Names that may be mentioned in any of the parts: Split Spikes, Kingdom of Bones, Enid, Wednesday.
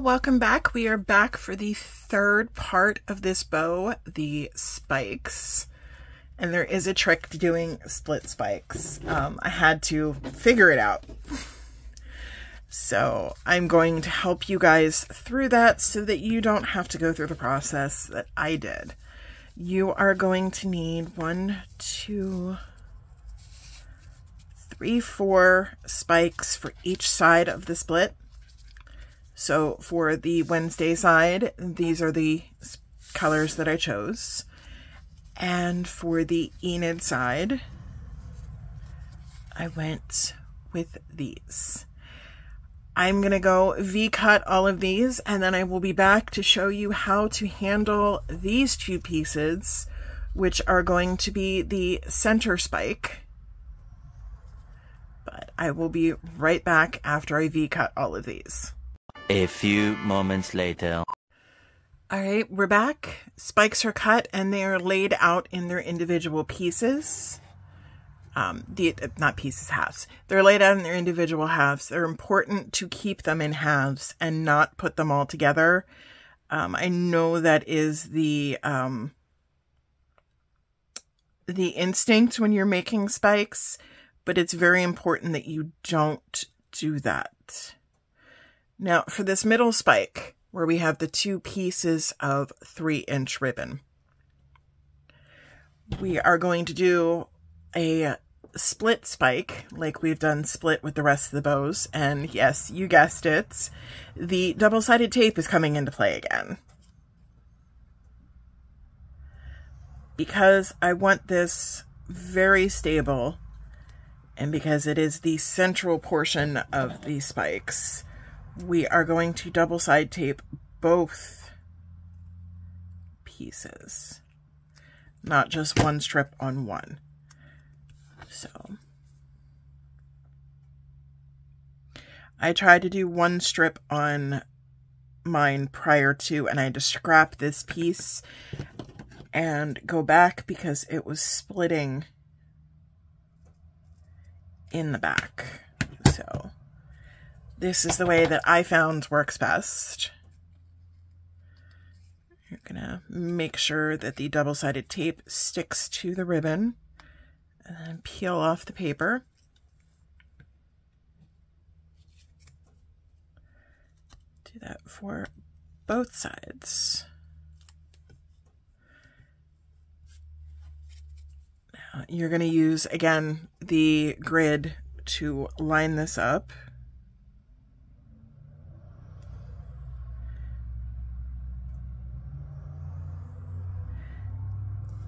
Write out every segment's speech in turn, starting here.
welcome back. We are back for the third part of this bow, the spikes. And there is a trick to doing split spikes. I had to figure it out. So I'm going to help you guys through that so that you don't have to go through the process that I did. You are going to need 1, 2, 3, 4 spikes for each side of the split. So for the Wednesday side, these are the colors that I chose. And for the Enid side, I went with these. I'm gonna go V-cut all of these, and then I will be back to show you how to handle these two pieces, which are going to be the center spike. But I will be right back after I V-cut all of these. A few moments later. All right, we're back. Spikes are cut and they are laid out in their individual pieces. Halves. They're laid out in their individual halves. They're important to keep them in halves and not put them all together. I know that is the instinct when you're making spikes, but it's very important that you don't do that. Now for this middle spike, where we have the two pieces of 3-inch ribbon, we are going to do a split spike like we've done split with the rest of the bows. And yes, you guessed it, the double-sided tape is coming into play again. Because I want this very stable and because it is the central portion of the spikes, we are going to double-side tape both pieces, not just one strip on one. So I tried to do one strip on mine prior to, and I had to scrap this piece and go back because it was splitting in the back. So this is the way that I found works best. You're gonna make sure that the double-sided tape sticks to the ribbon and then peel off the paper. Do that for both sides. Now you're gonna use, again, the grid to line this up.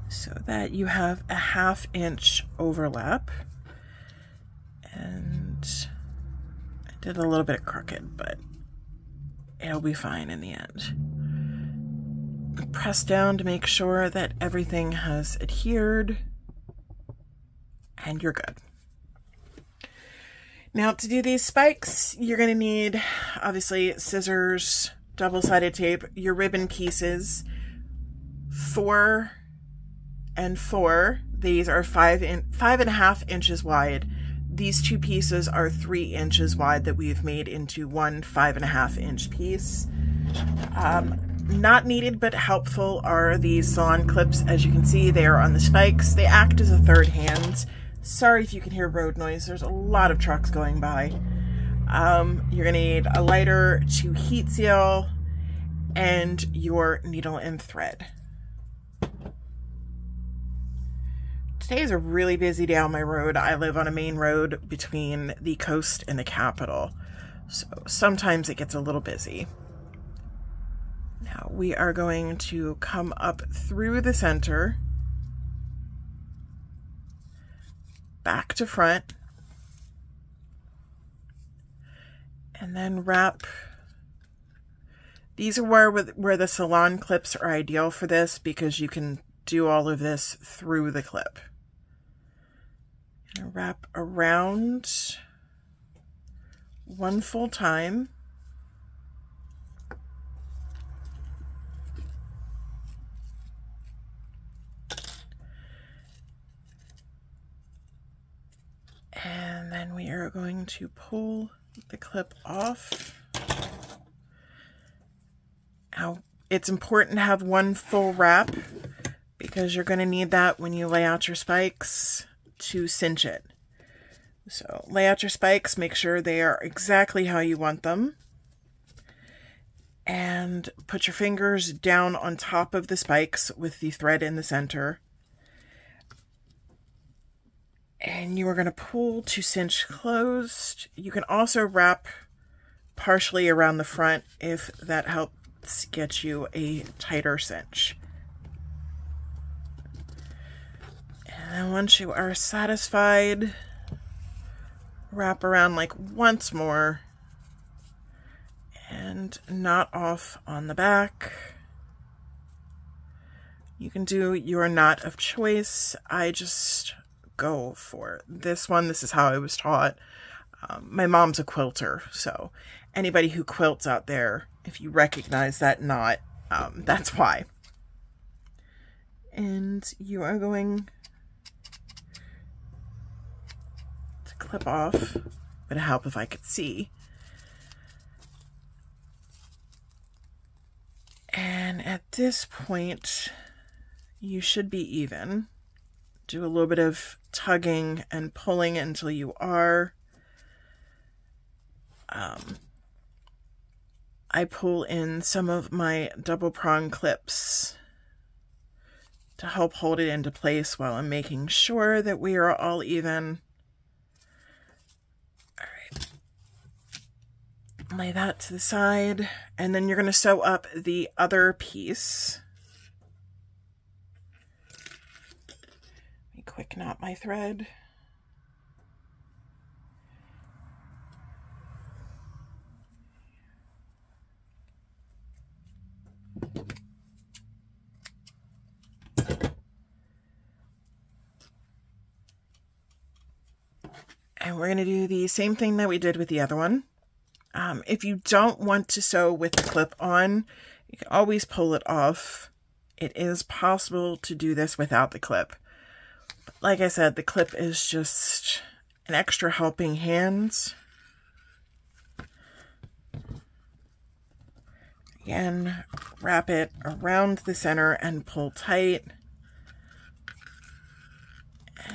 So that you have a 1/2-inch overlap. And I did a little bit crooked, but it'll be fine in the end. Press down to make sure that everything has adhered, and you're good. Now to do these spikes, you're gonna need, obviously, scissors, double-sided tape, your ribbon pieces, 4 and 4. These are 5 and a half inches wide. These two pieces are 3 inches wide that we've made into 1 5.5-inch piece. Not needed but helpful are these salon clips. As you can see, they are on the spikes. They act as a third hand. Sorry if you can hear road noise. There's a lot of trucks going by. You're gonna need a lighter to heat seal and your needle and thread. Today is a really busy day on my road. I live on a main road between the coast and the capital, so sometimes it gets a little busy. Now we are going to come up through the center, back to front, and then wrap. These are where the salon clips are ideal for this, because you can do all of this through the clip. And wrap around one full time. And then we are going to pull the clip off It's important to have one full wrap because you're going to need that when you lay out your spikes to cinch it. So lay out your spikes, make sure they are exactly how you want them, and put your fingers down on top of the spikes with the thread in the center. And you are going to pull to cinch closed. You can also wrap partially around the front if that helps get you a tighter cinch. And then once you are satisfied, wrap around like once more and knot off on the back. You can do your knot of choice. I just go for this one. This is how I was taught. My mom's a quilter, so anybody who quilts out there, if you recognize that knot, that's why. And you are going to clip off. Would help if I could see. And at this point, you should be even. Do a little bit of tugging and pulling until you are. I pull in some of my double prong clips to help hold it into place while I'm making sure that we are all even. All right. Lay that to the side, and then you're going to sew up the other piece. Let me quick knot my thread. And we're going to do the same thing that we did with the other one. If you don't want to sew with the clip on, you can always pull it off. It is possible to do this without the clip. But like I said, the clip is just an extra helping hand. Again, wrap it around the center and pull tight.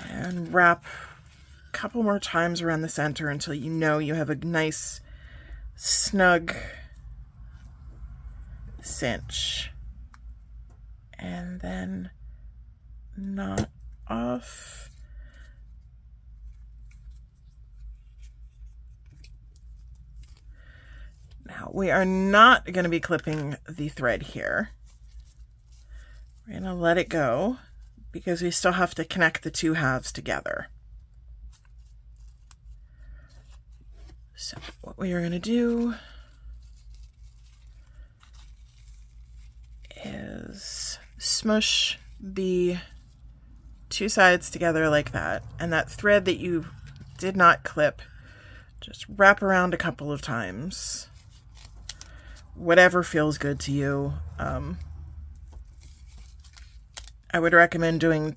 And wrap a couple more times around the center until you know you have a nice snug cinch. And then knot off. Now, we are not going to be clipping the thread here. We're going to let it go because we still have to connect the two halves together. So what we are going to do is smush the two sides together like that, and that thread that you did not clip, just wrap around a couple of times. Whatever feels good to you. I would recommend doing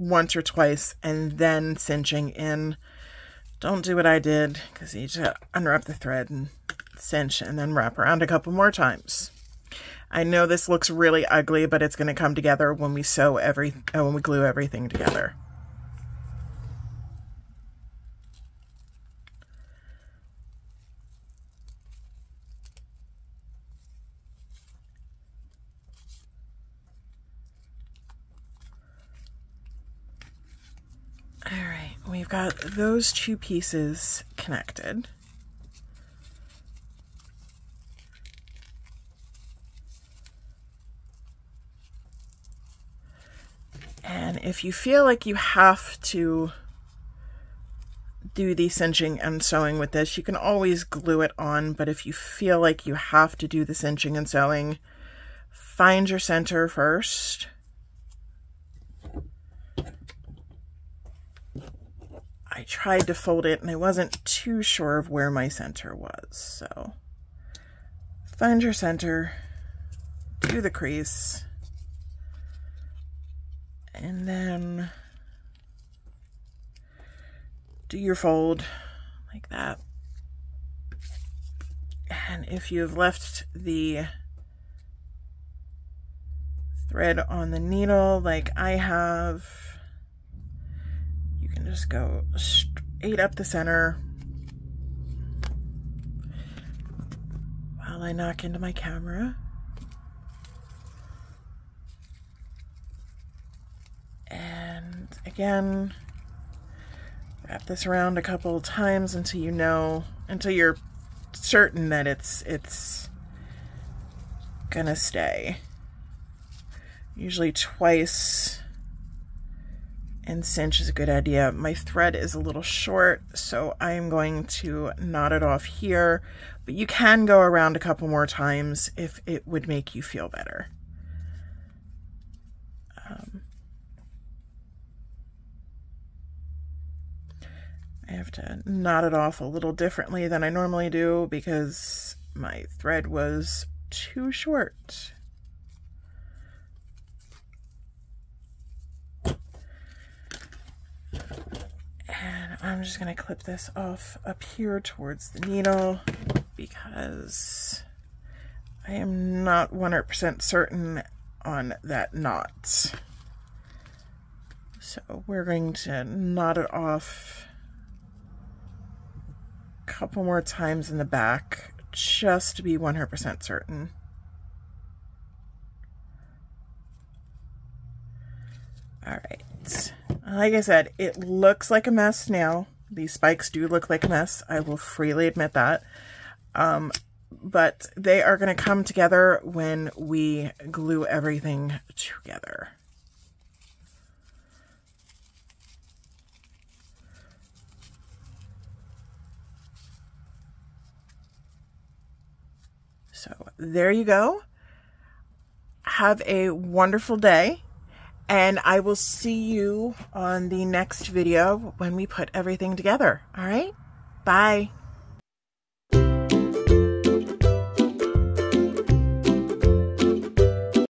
once or twice and then cinching in. Don't do what I did, because you just unwrap the thread and cinch and then wrap around a couple more times. I know this looks really ugly, but it's going to come together when we sew when we glue everything together. We've got those two pieces connected. And if you feel like you have to do the cinching and sewing with this, you can always glue it on, but if you feel like you have to do the cinching and sewing, find your center first. I tried to fold it and I wasn't too sure of where my center was, so find your center, do the crease, and then do your fold like that. And if you've left the thread on the needle like I have, you can just go straight up the center while I knock into my camera. And again, wrap this around a couple of times until you know, until you're certain that it's gonna stay. Usually twice an cinch is a good idea. My thread is a little short, so I'm going to knot it off here, but you can go around a couple more times if it would make you feel better. I have to knot it off a little differently than I normally do because my thread was too short. And I'm just going to clip this off up here towards the needle because I am not 100% certain on that knot. So we're going to knot it off a couple more times in the back just to be 100% certain. All right. Like I said, it looks like a mess now. These spikes do look like a mess. I will freely admit that. But they are going to come together when we glue everything together. So there you go. Have a wonderful day. And I will see you on the next video when we put everything together. All right? Bye.